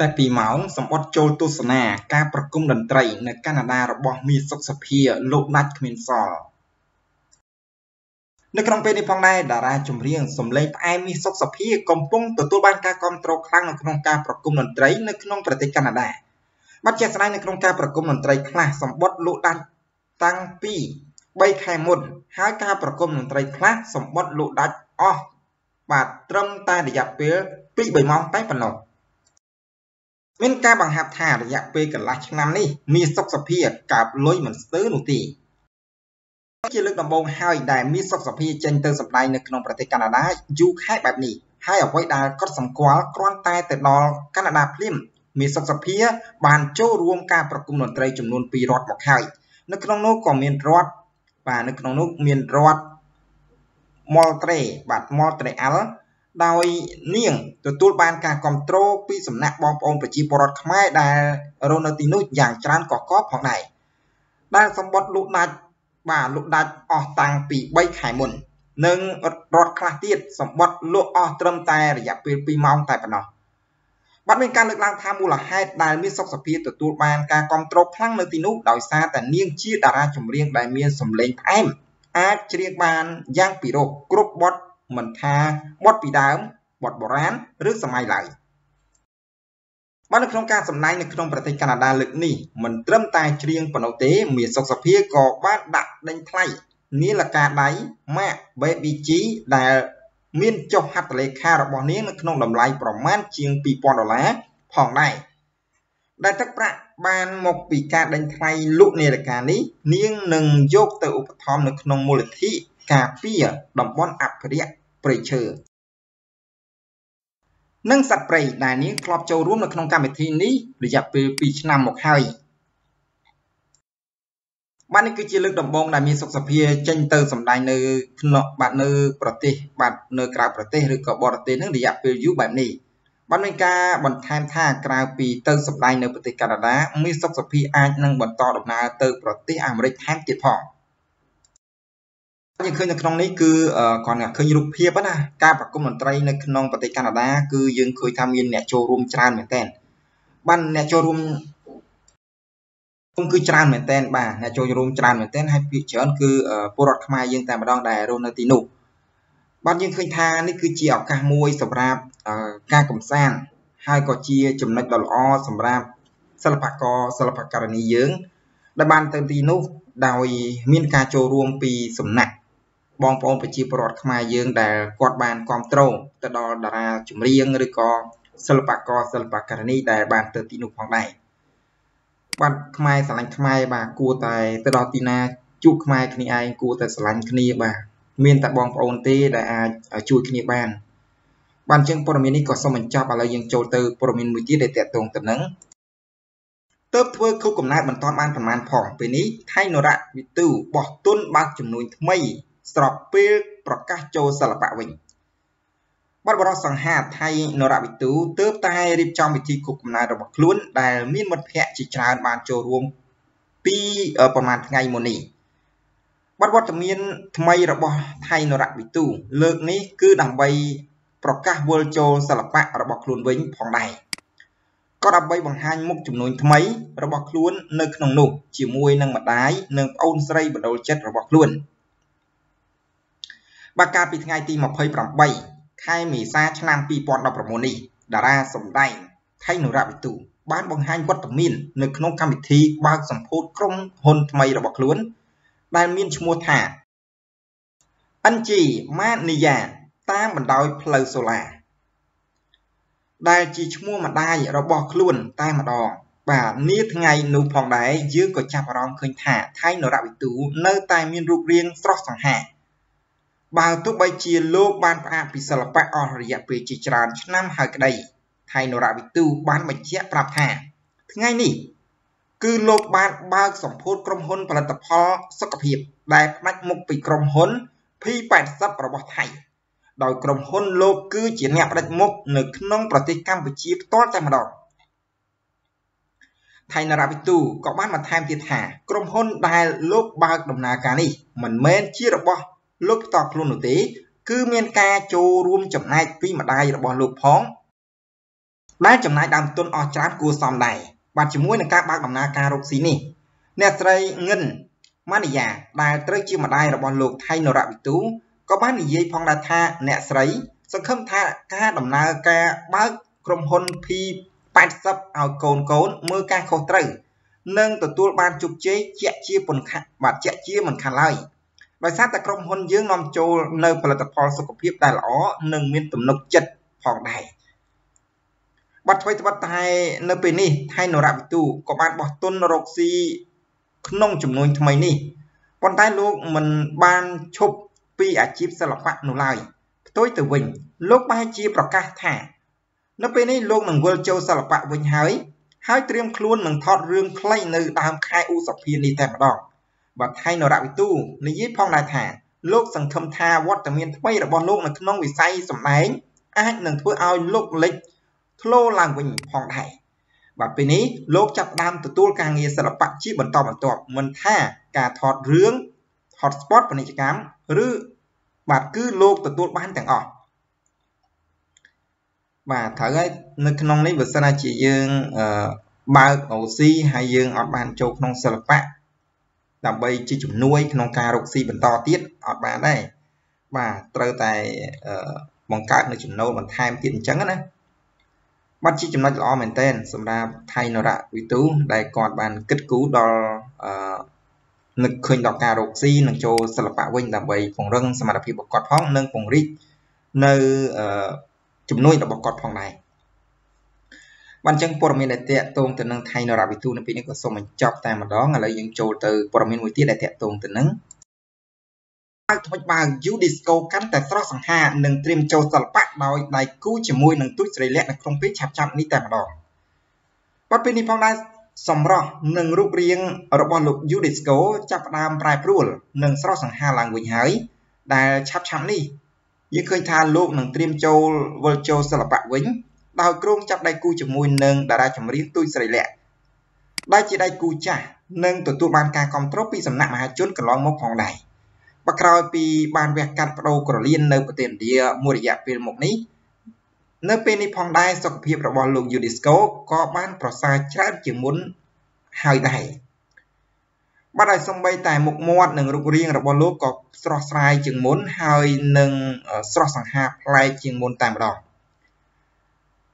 តែ 2 ម៉ោង សម្បត្តិ ចូល ទស្សនា ការ ប្រគំ តន្ត្រី នៅ កាណាដា របស់ មី សុខ សភា លោក ដាច់ គ្មាន សល់ នៅ ក្នុង ពេល នេះ ផង ដែរ តារា ចម្រៀង សំឡេង ផ្អែម មី សុខ សភា កំពុង ទទួល បាន ការ គ្រប់គ្រង ខ្លាំង នៅ ក្នុង ការ ប្រគំ តន្ត្រី នៅ ក្នុង ប្រទេស កាណាដា បាត់ ជា ស្ដាយ នៅ ក្នុង ការ ប្រគំ តន្ត្រី ខ្លះ សម្បត្តិ លោក ដាច់ តាំង ពី 3 ខែ មុន ហើយ ការ ប្រគំ តន្ត្រី ខ្លះ សម្បត្តិ លោក ដាច់ អស់ បាទ ត្រឹម តែ រយៈ ពេល 2 3 ម៉ោង តែ ប៉ុណ្ណោះ មាន ការ បង្ហាត់ ថា រយៈ ពេល កន្លះ ឆ្នាំ នេះ មី សុខ សភា កាប់ លុយ មិន ស្ទើរ នោះ ទេ ជា លើក ដំបូង ហើយ ដែល មី សុខ សភា ចេញ ទៅ សម្ដែង នៅ ក្នុង ប្រទេស កាណាដា យូរ ខែ បែប នេះ ហើយ អ្វី ដែល គាត់ សម្គាល់ គ្រាន់ តែ ទៅ ដល់ កាណាដា ភ្លាម មី សុខ សភា បាន ចូល រួម ការ ប្រគំ តន្ត្រី ចំនួន 2 រត់ មក ហើយ នៅ ក្នុង នោះ ក៏ មាន រត់ បាទ នៅ ក្នុង នោះ មាន រត់ Montreal បាទ Montreal ដោយនាងទទួលបានការគ្រប់គ្រងពីសំណាក់បងប្អូនប្រជាពលរដ្ឋខ្មែរដែលរស់នៅទីនោះយ៉ាងច្រើនកកកផងដែរដែលសម្បត្តិលោកដាច់អស់តាំងពី 3 ខែមុន និងរត់ខ្លះទៀតសម្បត្តិលោកអស់ត្រឹមតែរយៈពេល 2 ម៉ោង តែប៉ុណ្ណោះ បាទមានការលើកឡើងថាមូលហេតុដែលមានសុខសភាទទួលបានការគ្រប់គ្រងខ្លាំងនៅទីនោះដោយសារតែនាងជាតារាចម្រៀងដែលមានសម្លេងផ្អែមអាចច្រៀងបានយ៉ាងពីរោះគ្រប់បទ មិន ថា បទពីដើម បទបុរាណ ឬ សម័យឡើយ បាន នៅ ក្នុង ការ សម្ដែង នៅ ក្នុង ប្រទេស កាណាដា លើក នេះ មិន ត្រឹម តែ ច្រៀង ប៉ុណ្ណោះ ទេ មី សុខ សភា ក៏ បាន ដាក់ ដេញ ថ្លៃ នាឡិកា ដៃ ម៉ាក Baby G ដែល មាន ចុះ ហត្ថលេខា របស់ នាង នៅ ក្នុង តម្លៃ ប្រមាណ ជាង $2000 ផង ដែរ ដែល ទឹក ប្រាក់ បាន មក ពី ការ ដេញ ថ្លៃ លក់ នាឡិកា នេះ នាង នឹង យក ទៅ ឧបត្ថម្ភ នៅ ក្នុង មូលនិធិ ការពារ តំបន់ អភិរក្ស ព្រៃឈើនិងសត្វព្រៃដែលនាងធ្លាប់ចូលរួមនៅក្នុងកម្មវិធីនេះរយៈពេល 2 ឆ្នាំមកហើយបាននេះគឺជាលើកដំបូងដែលមានសុខសភាចេញទៅសម្ដែងនៅក្នុងក្រៅប្រទេសឬក៏បរទេសនឹងរយៈពេលយូរបែបនេះបានមានការបន្ថែមថាក្រៅពីទៅសម្ដែងនៅប្រទេសកាណាដាមានសុខសភាអាចនឹងបន្តដំណើរទៅប្រទេសអាមេរិកថែមទៀតផង នៅក្នុងនេះគឺគាត់ឃើញរូបភាពណាការប្រគំតន្ត្រីនៅក្នុងប្រទេសកាណាដាគឺយើងឃើញថាមានអ្នកចូលរួមច្រើនមែនទែនបានអ្នកចូលរួម បងប្អូនប្រជាពលរដ្ឋខ្មែរយើងដែលគាត់បានគាំទ្រទៅដល់តារាចម្រៀងឬក៏សិល្បករសិល្បករនេះដែលបានទៅទីនោះផងដែរបាទខ្មែរស្រឡាញ់ខ្មែរបាទគួរតែទៅដល់ទីណាជួបខ្មែរគ្នាឯងគួរតែស្រឡាញ់គ្នាបាទមានតែបងប្អូនទេដែលអាចជួយគ្នាបានបានជាងព័ត៌មាននេះក៏សូមបញ្ចប់ឥឡូវយើងចូលទៅព័ត៌មានមួយទៀតដែលតាក់ទងទៅនឹង ទៅធ្វើខុសកំណត់បន្តបានប្រមាណផងពេលនេះថៃនរៈវិទូទើបតែរៀបចំពិធីខួបកំណើតរបស់ខ្លួនដែលមានមិត្តភ័ក្តិជាច្រើនបានចូលរួមពីប្រមាណថ្ងៃមុននេះបាត់វត្តមានថ្មីរបស់ថៃនរៈវិទូលើកនេះគឺដើម្បីប្រកាសវល់ចូលសិល្បៈរបស់ខ្លួនវិញផងដែរ ក៏ដើម្បីបង្ហាញមុខចំនួនថ្មីរបស់ខ្លួននៅក្នុងនោះជាមួយនឹងម្ដាយនិងប្អូនស្រីបណ្ដុលចិត្តរបស់ខ្លួនបាទកាលពីថ្ងៃទី 28 ខែមេសាឆ្នាំ 2019 នេះតារាសម្ដែងថៃនរៈវិទូបានបង្ហាញវត្តមាននៅក្នុងកម្មវិធីបើកសម្ពោធក្រុមហ៊ុនថ្មីរបស់ខ្លួនដែលមានឈ្មោះថា NG Mania តាមបណ្ដោយផ្លូវសូឡា ដែលជាឈ្មោះម្ដាយរបស់ខ្លួនតែម្ដងបាទនាថ្ងៃនោះផងដែរយើងក៏ចាប់អារម្មណ៍ឃើញថាថៃនរៈវិទូនៅតែមានរូបរាងស្រស់សង្ហាបើទោះបីជាលោកបានផ្អាកពីសិល្បៈអស់រយៈពេលជាច្រើនឆ្នាំហើយក្ដីថៃនរៈវិទូបានបញ្ជាក់ប្រាប់ថាថ្ងៃនេះគឺលោកបានបើកសម្ពោធក្រុមហ៊ុនផលិតផលសុខភាពដែលផ្នែកមុខពីក្រុមហ៊ុន ដោយក្រុមហ៊ុនលោកគឺជាអ្នកផ្ដិតមុខនៅក្នុងប្រទេសកម្ពុជាផ្ទាល់តែម្ដងថៃនរៈវិទូក៏បានបន្ថែមទៀតថាក្រុមហ៊ុនដែលលោកបើកដំណើរការនេះមិនមែនជារបស់លោកផ្ទាល់ខ្លួននោះទេគឺមានការចូលរួមចំណែកពីម្ដាយរបស់លោកផង Like Jam Night Dam Tun or Chap goes some day, but you win a cat back on Naka Roxini. Netray Nun Mania, like Trichy Maday upon look, Thai no rabbit too. Go by the Yay Pongata, Netray, so come tat on Naka, Bug, Crumhon P, Pats up our cone cone, Murka Cotray. Nung the tool band took jay, jet cheap on cat, but jet cheap on can lie. By Santa Crumhon Jung on Joe, no political pulse of people that all, Nung meant to look jet pong die. But wait about Thai no penny, Thai no rabbit too, go back Boston Roxy Knong to noin to my knee. One time look when ban chop be a cheap sell of fat no lie. Toy the wing, look by cheap or cat hair. No penny look and will Joe sell of fat wing high. High trim clone and thought room clay no damn kai oos of peony tap dog. But Thai no rabbit too, the ye pong that hair. Looks and come tie what the mean to wait upon look and knong with size of mine. Act and put out look like. Thô làng quỳnh phong thải và bên ấy lốp chặt đam từ tour càng nghe sẽ là bạn chỉ bẩn to mình tha cả thọt rướng hot spot của này chỉ cám rứ bạn cứ lốp từ tour bán thằng ọ và thở ấy nơi non đấy vừa xưa là chỉ dương ba oxy hay dương ở bàn châu non sẽ là bạn làm bay chỉ chủng nuôi non cà oxy bẩn to tiết ở bàn đây và trơ tài bằng cát nơi chủng nâu bằng tham tiện trắng đấy Bắt chi chấm nói là maintain, xong ra thay nó đã ví tú, đây còn bàn kết cứu đo lực khuyên đọc cà rục xí, nâng cho sơ lập bạo huynh là bởi phòng rừng, xong ra phía bọc cọt phong, nâng phòng rít, nơi chấm nuôi là bọc cọt phong này. Bạn chẳng bộ mình đã tệ tồn từ nâng thay nó đã ví tú, nâng phía nâng có xong mình chọc tại một đó, ngờ lời những chỗ từ bộ mình mùi tiết đã tệ tồn từ nâng. Thôi bà dù disco cắn tại sọ sẵn hà nâng tìm châu sẵn bạc đòi đại cứu chỉ mùi nâng tui sợi lẹ nâng không biết chạp chạp ní tèm đỏ. Bắt bên đi phong đá xóm rõ nâng rút riêng ở bọn lục dù disco chạp đàm bài prul nâng sọ sẵn hà làng quỳnh hới đại chạp chạp ní. Nhưng khơi thà lục nâng tìm châu vô châu sẵn bạc quỳnh đào côn chạp đại cứu chỉ mùi nâng đã ra chấm riêng tui sợi lẹ. Đại chỉ đại cứu chả nâng tổ tụ bàn ca con trốt bị xâm nặng mà chốn cả lon mốc hòn đại. Bà khói bì bàn vẹt cắt bà đồ cổ liên nâu bà tìm đìa mùa địa phim mục ní. Nơi bên đi phong đai sọc hiệp rõ bọn lùng dù disco có bàn bỏ xa chát chứng muốn hơi đầy. Bà đài xong bây tài mục mọt nâng rụng riêng rõ bọn lúc có sọ xoay chứng muốn hơi nâng sọ sẵn hạp lại chứng muốn tạm đỏ.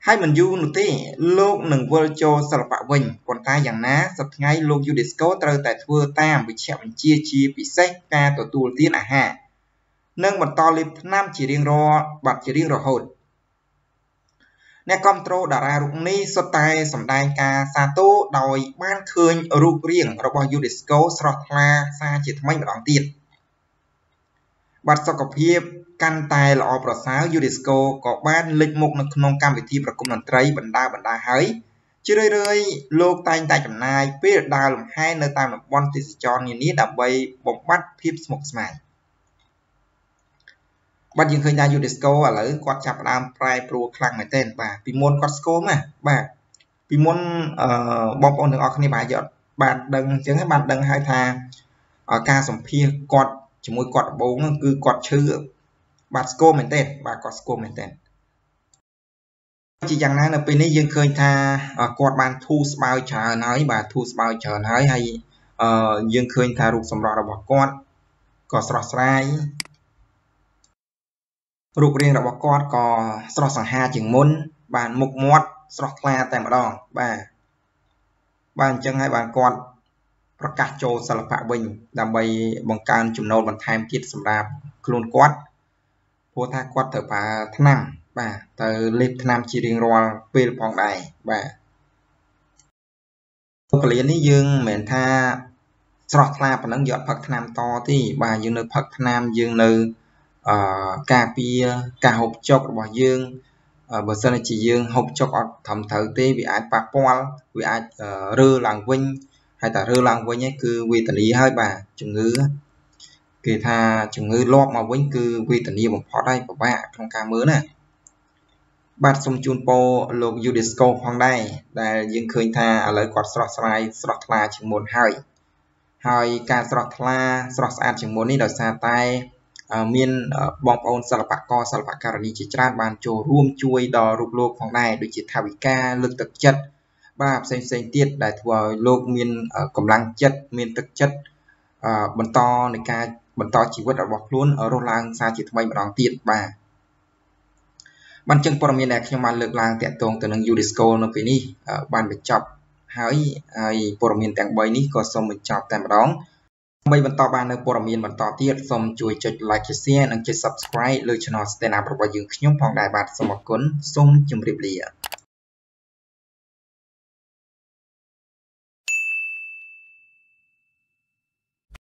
Hai mình dù nụ tí lúc nâng vô cho sọ bạ vinh còn ta dàng ná sập ngay lúc dù disco trâu tại thua tam bị chạm chia bị sách ca tổ tù tiên à hà nâng bật to liếp nam chỉ riêng rô bật chỉ riêng rô hồn nè con trô đã ra rụng ní sốt tay sầm đai ca xa tố đòi ban khơi rụng riêng rõ bò dù disco sọt la xa chỉ thông minh bật ổng tiên bật sọ cọc hiếp Căn tài là ổ bỏ xáo dù disco có bán lịch mục nâng nông cam vị thi và cung nâng trái bẩn đa hới. Chứ rơi rơi lô tay tại chậm này biết được đào lòng hai nơi tạm nâng bọn tí cho nhìn ní đã bây bóng bắt phép mục sẵn. Bắt những khởi ra dù disco ở lỡ quạt chạp đam prai pro khlang mấy tên và vì môn quạt sco mà và vì môn bóng bóng nâng ọc này bà dọt bạn đừng chứng hay bạn đừng hai thà ở ca sống phía quạt chỉ môi quạt bóng cứ quạt chư Bạn score mình tên, bạn có score mình tên. Chỉ chẳng là bên này dân khơi tha quạt bạn thu bao chờ nói và thu bao chờ nói hay dân khơi tha rụt xong rõ là bỏ quạt có sọ sài rụt riêng là bỏ quạt có sọ sàng hà chừng môn bạn mục mọt sọ la tại mà đòn và bạn chân hay bạn quạt rất cả châu sà lập hạ bình làm bay bằng can chùm nâu bằng time kiệt xong ra luôn quạt Hãy subscribe cho kênh Ghiền Mì Gõ Để không bỏ lỡ những video hấp dẫn Kể thà chúng ngư lọt mà quên cư quy tình yêu bằng phó đây của bạn trong ca mớ nè Bạn xong chôn bố lột dù disco phong đây Đã dừng khơi thà lời quạt sọt sài sọt là chừng môn hơi Hơi ca sọt là sọt sài chừng môn đi đòi xa tay mean bomb on salapaka salapakari chitran banjo room chui door look from night which it have look the chat Bob saying did that were look mean come lang chat mean the chat Banton the cat Banton she would have walked loon or roland such it might wrong teeth by Bunching for me next human look like that don't turn you this call no penny one with chop high I for me thank boy Nick or some with chop them wrong. Bây giờ bạn đã bỏ mình bằng tỏ tiết xong chú ý cho like chia sẻ, nâng chế subscribe lưu cho nó sẽ nạp vào những nhóm phòng đại bạc xong một cuốn xong chung rịp lìa.